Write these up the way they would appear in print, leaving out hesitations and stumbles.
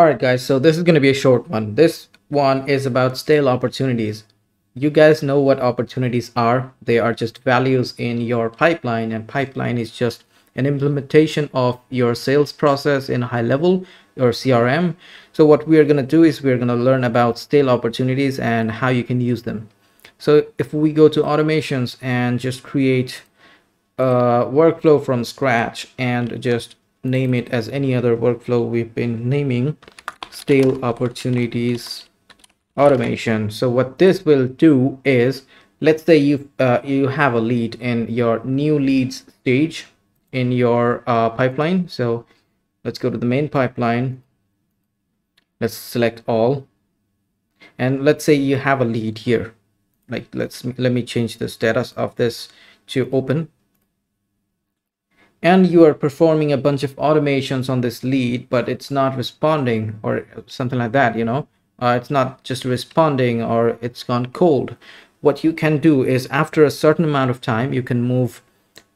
Alright guys, so this is going to be a short one. This one is about stale opportunities. You guys know what opportunities are. They are just values in your pipeline, and pipeline is just an implementation of your sales process in a high level, your CRM. So what we are going to do is we're going to learn about stale opportunities and how you can use them. So if we go to automations and just create a workflow from scratch and just name it as any other workflow we've been naming, stale opportunities automation. So what this will do is, let's say you have a lead in your new leads stage in your pipeline. So let's go to the main pipeline, let's select all, and let's say you have a lead here. Like let me change the status of this to open. And you are performing a bunch of automations on this lead, but it's not responding or something like that, you know. It's not just responding, or it's gone cold. What you can do is, after a certain amount of time, you can move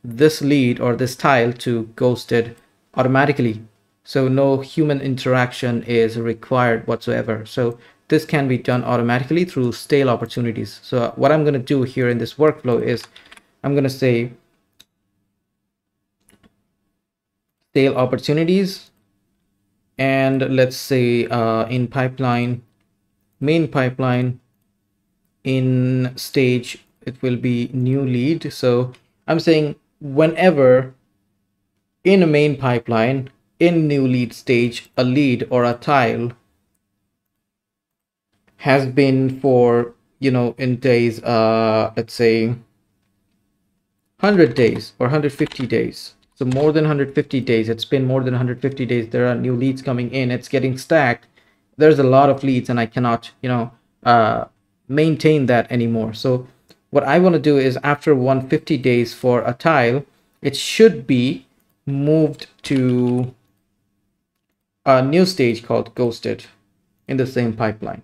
this lead or this tile to ghosted automatically. So no human interaction is required whatsoever. So this can be done automatically through stale opportunities. So what I'm going to do here in this workflow is I'm going to say stale opportunities, and let's say in pipeline, main pipeline, in stage it will be new lead. So I'm saying whenever in a main pipeline, in new lead stage, a lead or a tile has been for, you know, in days, let's say 100 days or 150 days. So more than 150 days, it's been more than 150 days. There are new leads coming in, it's getting stacked. There's a lot of leads and I cannot, you know, maintain that anymore. So what I want to do is, after 150 days for a tile, it should be moved to a new stage called ghosted in the same pipeline,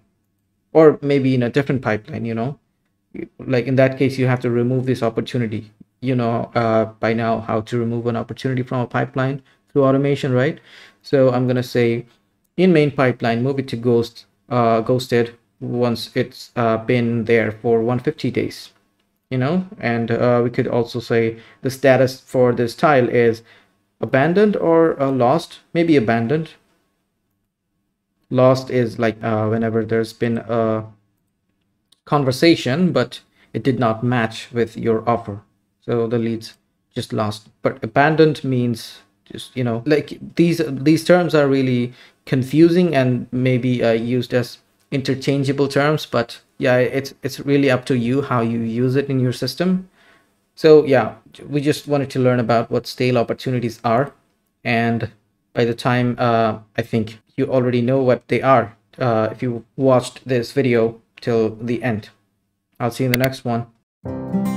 or maybe in a different pipeline, you know, like in that case, you have to remove this opportunity. You know by now how to remove an opportunity from a pipeline through automation, right? So I'm gonna say in main pipeline, move it to ghosted once it's been there for 150 days, you know. And we could also say the status for this tile is abandoned or lost. Maybe abandoned. Lost is like whenever there's been a conversation but it did not match with your offer. So the leads just lost. But abandoned means just, you know, like these terms are really confusing and maybe used as interchangeable terms. But yeah, it's really up to you how you use it in your system. So yeah, we just wanted to learn about what stale opportunities are. And by the time I think you already know what they are if you watched this video till the end. I'll see you in the next one.